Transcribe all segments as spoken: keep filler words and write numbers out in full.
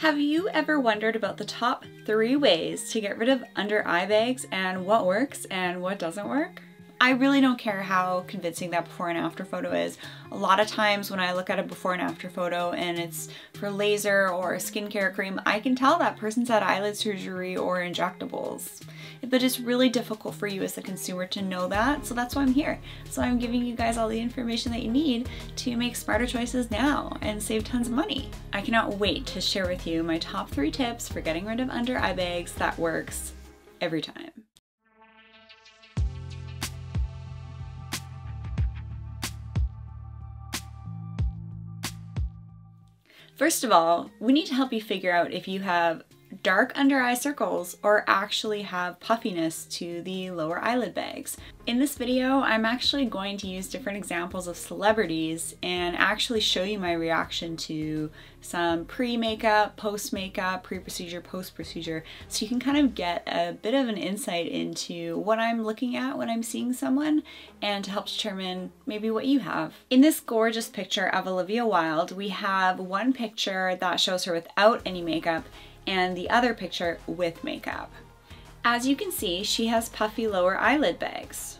Have you ever wondered about the top three ways to get rid of under eye bags and what works and what doesn't work? I really don't care how convincing that before and after photo is. A lot of times when I look at a before and after photo and it's for laser or a skincare cream, I can tell that person's had eyelid surgery or injectables. But it's really difficult for you as a consumer to know that, so that's why I'm here. So I'm giving you guys all the information that you need to make smarter choices now and save tons of money. I cannot wait to share with you my top three tips for getting rid of under eye bags that works every time. First of all, we need to help you figure out if you have dark under eye circles or actually have puffiness to the lower eyelid bags. In this video, I'm actually going to use different examples of celebrities and actually show you my reaction to some pre-makeup, post-makeup, pre-procedure, post-procedure, so you can kind of get a bit of an insight into what I'm looking at when I'm seeing someone and to help determine maybe what you have. In this gorgeous picture of Olivia Wilde, we have one picture that shows her without any makeup and the other picture with makeup. As you can see, she has puffy lower eyelid bags.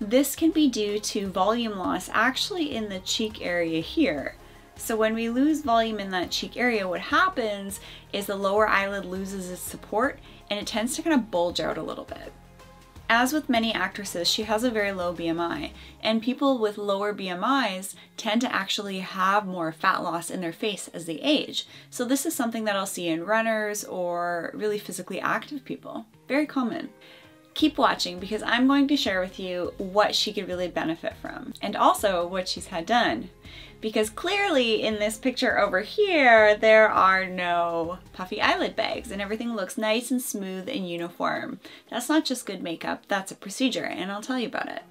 This can be due to volume loss actually in the cheek area here. So when we lose volume in that cheek area, what happens is the lower eyelid loses its support and it tends to kind of bulge out a little bit. As with many actresses, she has a very low B M I, and people with lower B M Is tend to actually have more fat loss in their face as they age. So this is something that I'll see in runners or really physically active people. Very common. Keep watching because I'm going to share with you what she could really benefit from and also what she's had done. Because clearly in this picture over here, there are no puffy eyelid bags and everything looks nice and smooth and uniform. That's not just good makeup, that's a procedure, and I'll tell you about it.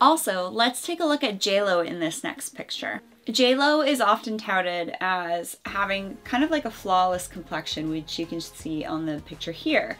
Also, let's take a look at J Lo in this next picture. J Lo is often touted as having kind of like a flawless complexion, which you can see on the picture here.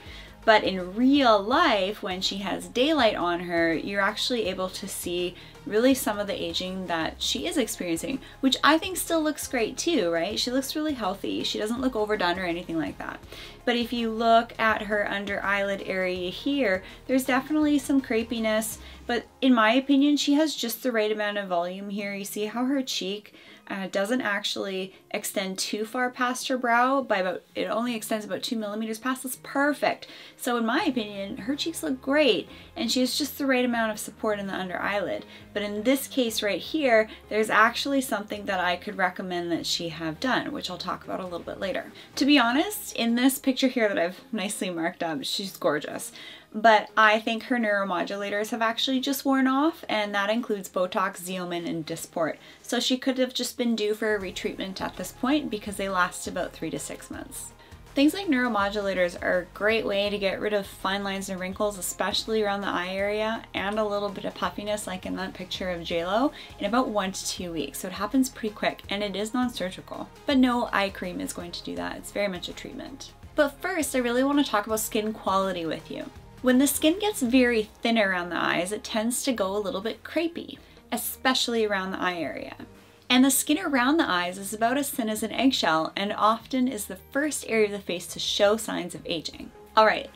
But in real life, when she has daylight on her, you're actually able to see really some of the aging that she is experiencing, which I think still looks great too, right? She looks really healthy. She doesn't look overdone or anything like that. But if you look at her under eyelid area here, there's definitely some crepiness, but in my opinion, she has just the right amount of volume here. You see how her cheek Uh, doesn't actually extend too far past her brow by about, it only extends about two millimeters past. That's perfect. So in my opinion, her cheeks look great and she has just the right amount of support in the under eyelid. But in this case right here, there's actually something that I could recommend that she have done, which I'll talk about a little bit later. To be honest, in this picture here that I've nicely marked up, she's gorgeous. But I think her neuromodulators have actually just worn off, and that includes Botox, Xeomin, and Dysport. So she could have just been due for a retreatment at this point because they last about three to six months. Things like neuromodulators are a great way to get rid of fine lines and wrinkles, especially around the eye area, and a little bit of puffiness like in that picture of J Lo, in about one to two weeks. So it happens pretty quick and it is non-surgical. But no eye cream is going to do that. It's very much a treatment. But first, I really want to talk about skin quality with you. When the skin gets very thin around the eyes, it tends to go a little bit crepey, especially around the eye area. And the skin around the eyes is about as thin as an eggshell and often is the first area of the face to show signs of aging. All right,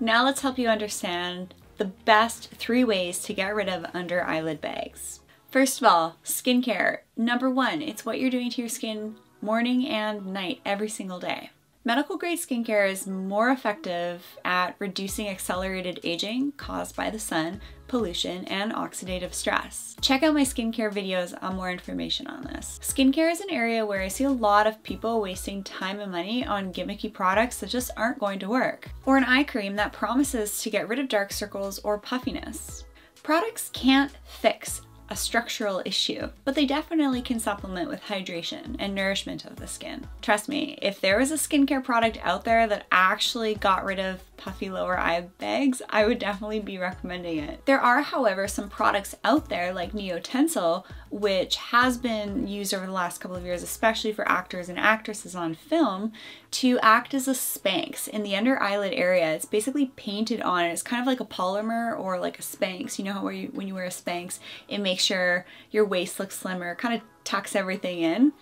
now let's help you understand the best three ways to get rid of under eyelid bags. First of all, skincare. Number one, it's what you're doing to your skin morning and night every single day. Medical grade skincare is more effective at reducing accelerated aging caused by the sun, pollution, and oxidative stress. Check out my skincare videos on more information on this. Skincare is an area where I see a lot of people wasting time and money on gimmicky products that just aren't going to work, or an eye cream that promises to get rid of dark circles or puffiness. Products can't fix a structural issue, but they definitely can supplement with hydration and nourishment of the skin. Trust me, if there was a skincare product out there that actually got rid of puffy lower eye bags, I would definitely be recommending it. There are, however, some products out there like NeoTensil, which has been used over the last couple of years, especially for actors and actresses on film, to act as a Spanx in the under eyelid area. It's basically painted on. It's kind of like a polymer or like a Spanx. You know how where you, when you wear a Spanx, it makes sure your waist looks slimmer, kind of tucks everything in.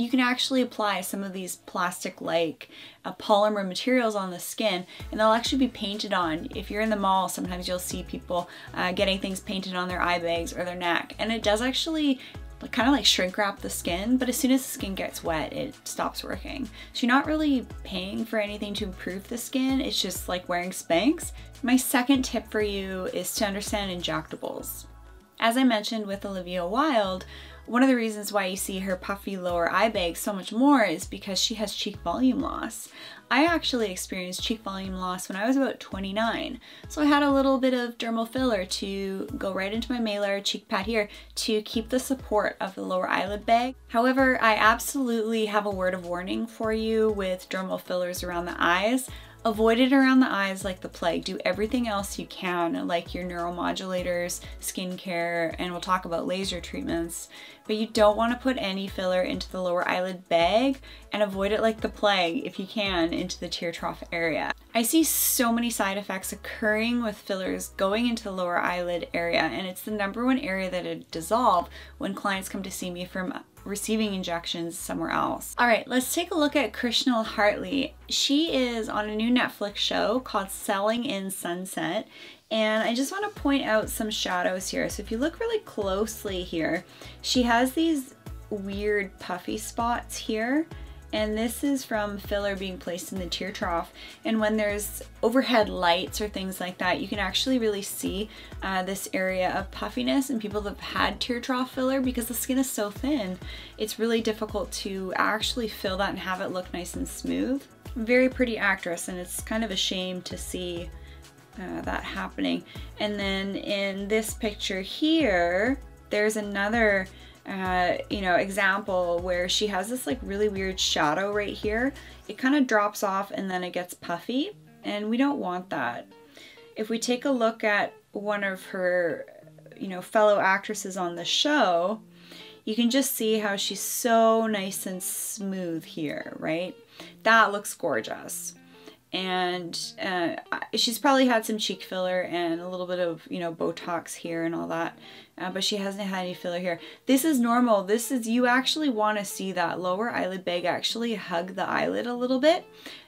you can actually apply some of these plastic-like uh, polymer materials on the skin, and they'll actually be painted on. If you're in the mall, sometimes you'll see people uh, getting things painted on their eye bags or their neck, and it does actually kind of like shrink wrap the skin, but as soon as the skin gets wet, it stops working. So you're not really paying for anything to improve the skin, it's just like wearing Spanx. My second tip for you is to understand injectables. As I mentioned with Olivia Wilde, one of the reasons why you see her puffy lower eye bag so much more is because she has cheek volume loss. I actually experienced cheek volume loss when I was about twenty-nine. So I had a little bit of dermal filler to go right into my malar cheek pad here to keep the support of the lower eyelid bag. However, I absolutely have a word of warning for you with dermal fillers around the eyes. Avoid it around the eyes like the plague. Do everything else you can, like your neuromodulators, skincare, and we'll talk about laser treatments. But you don't want to put any filler into the lower eyelid bag, and avoid it like the plague, if you can, into the tear trough area. I see so many side effects occurring with fillers going into the lower eyelid area, and it's the number one area that it dissolves when clients come to see me from receiving injections somewhere else. All right, let's take a look at Christine Quinn. She is on a new Netflix show called Selling Sunset, and I just want to point out some shadows here. So if you look really closely here, she has these weird puffy spots here, and this is from filler being placed in the tear trough. And when there's overhead lights or things like that, you can actually really see uh, this area of puffiness in people that have had tear trough filler, because the skin is so thin, it's really difficult to actually fill that and have it look nice and smooth. Very pretty actress, and it's kind of a shame to see uh, that happening. And then in this picture here, there's another Uh, you know, example where she has this like really weird shadow right here. It kind of drops off and then it gets puffy, and we don't want that. If we take a look at one of her, you know, fellow actresses on the show, you can just see how she's so nice and smooth here, right? That looks gorgeous. And uh, she's probably had some cheek filler and a little bit of, you know, Botox here and all that, uh, but she hasn't had any filler here. This is normal. This is, you actually want to see that lower eyelid bag actually hug the eyelid a little bit,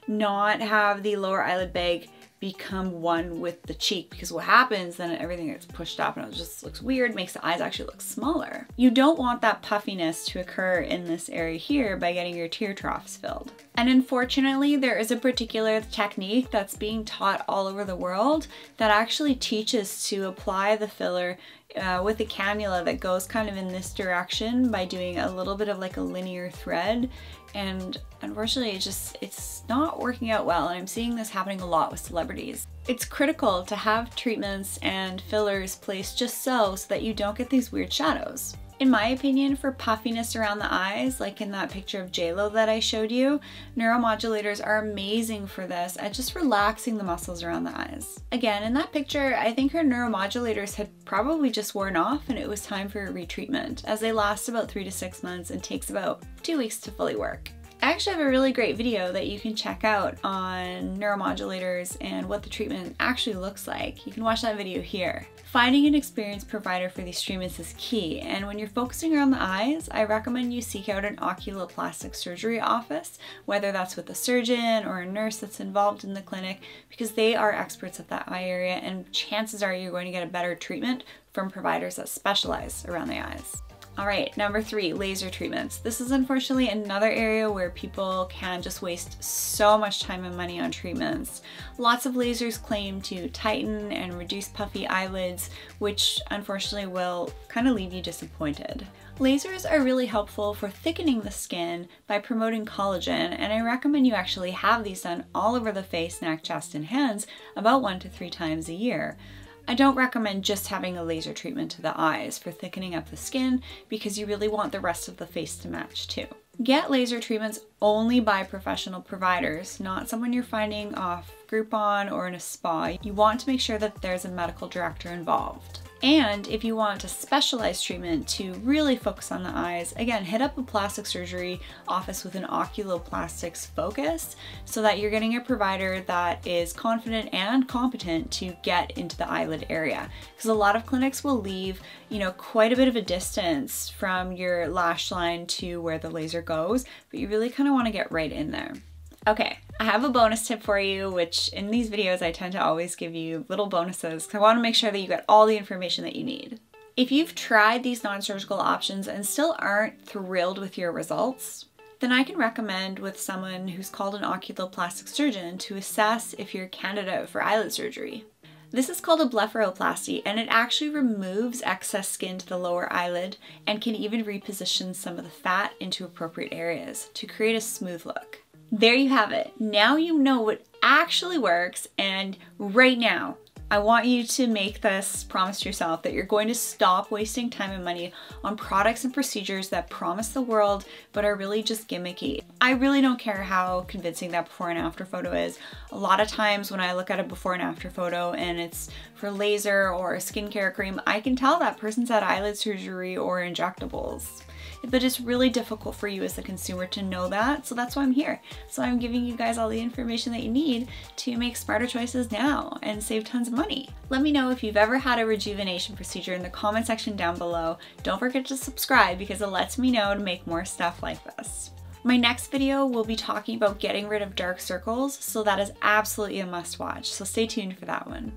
not have the lower eyelid bag become one with the cheek, because what happens then, everything gets pushed up and it just looks weird, makes the eyes actually look smaller. You don't want that puffiness to occur in this area here by getting your tear troughs filled. And unfortunately, there is a particular technique that's being taught all over the world that actually teaches to apply the filler Uh, with a cannula that goes kind of in this direction by doing a little bit of like a linear thread, and unfortunately it just it's not working out well, and I'm seeing this happening a lot with celebrities. It's critical to have treatments and fillers placed just so so that you don't get these weird shadows. In my opinion, for puffiness around the eyes, like in that picture of J Lo that I showed you, neuromodulators are amazing for this, at just relaxing the muscles around the eyes. Again, in that picture, I think her neuromodulators had probably just worn off and it was time for a retreatment, as they last about three to six months and takes about two weeks to fully work. I actually have a really great video that you can check out on neuromodulators and what the treatment actually looks like. You can watch that video here. Finding an experienced provider for these treatments is key, and when you're focusing around the eyes, I recommend you seek out an oculoplastic surgery office, whether that's with a surgeon or a nurse that's involved in the clinic, because they are experts at that eye area, and chances are you're going to get a better treatment from providers that specialize around the eyes. All right, number three, laser treatments. This is unfortunately another area where people can just waste so much time and money on treatments. Lots of lasers claim to tighten and reduce puffy eyelids, which unfortunately will kind of leave you disappointed. Lasers are really helpful for thickening the skin by promoting collagen, and I recommend you actually have these done all over the face, neck, chest, and hands about one to three times a year. I don't recommend just having a laser treatment to the eyes for thickening up the skin, because you really want the rest of the face to match too. Get laser treatments only by professional providers, not someone you're finding off Groupon or in a spa. You want to make sure that there's a medical director involved. And if you want a specialized treatment to really focus on the eyes, again, hit up a plastic surgery office with an oculoplastics focus so that you're getting a provider that is confident and competent to get into the eyelid area. Because a lot of clinics will leave, you know, quite a bit of a distance from your lash line to where the laser goes, but you really kind of want to get right in there. Okay, I have a bonus tip for you, which in these videos I tend to always give you little bonuses because I want to make sure that you get all the information that you need. If you've tried these non-surgical options and still aren't thrilled with your results, then I can recommend with someone who's called an oculoplastic surgeon to assess if you're a candidate for eyelid surgery. This is called a blepharoplasty, and it actually removes excess skin to the lower eyelid and can even reposition some of the fat into appropriate areas to create a smooth look. There you have it. Now you know what actually works, and right now, I want you to make this promise to yourself that you're going to stop wasting time and money on products and procedures that promise the world but are really just gimmicky. I really don't care how convincing that before and after photo is. A lot of times when I look at a before and after photo and it's for laser or a skincare cream, I can tell that person's had eyelid surgery or injectables. But it's really difficult for you as a consumer to know that, so that's why I'm here. So I'm giving you guys all the information that you need to make smarter choices now and save tons of money. Let me know if you've ever had a rejuvenation procedure in the comment section down below. Don't forget to subscribe because it lets me know to make more stuff like this. My next video will be talking about getting rid of dark circles, so that is absolutely a must watch, so stay tuned for that one.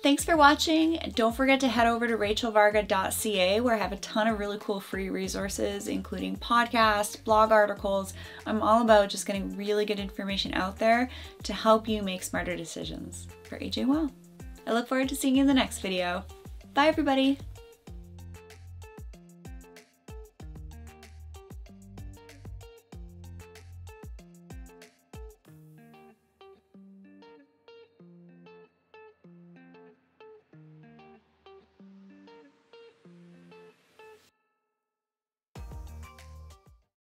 Thanks for watching. Don't forget to head over to rachel varga dot c a where I have a ton of really cool free resources, including podcasts, blog articles. I'm all about just getting really good information out there to help you make smarter decisions. For A J Well. I look forward to seeing you in the next video. Bye everybody.